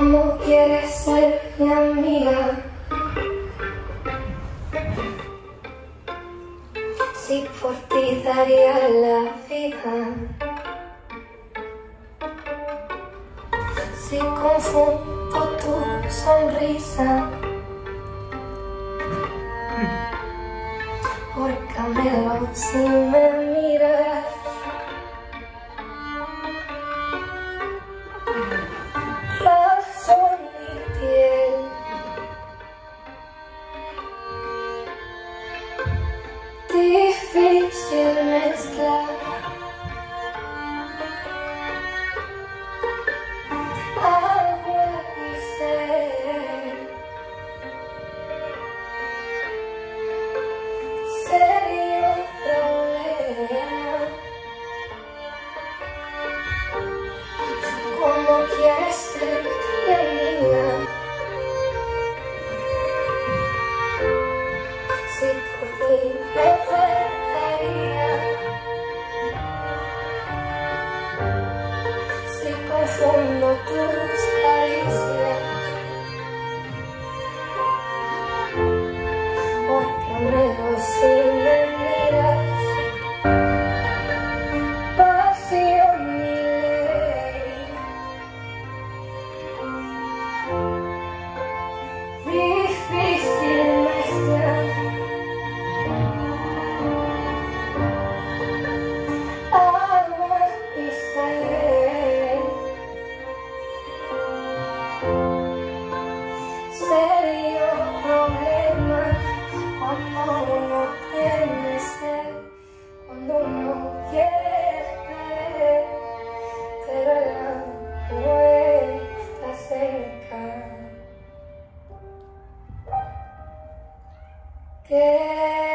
¿Cómo quieres ser mi amiga? Si por ti daría la vida, si confundo tu sonrisa por Camelo, si me miras. Difícil mezclar agua y ser, sería un problema. ¿Cómo quieres ser mi amiga? Si por ti me confundo tus caricias, porque me si me miras, pasión y ley. Difícil mezclar agua y sal. Serio problema cuando uno tiene sed, cuando uno quiere creer, pero el amor está cerca. ¿Qué?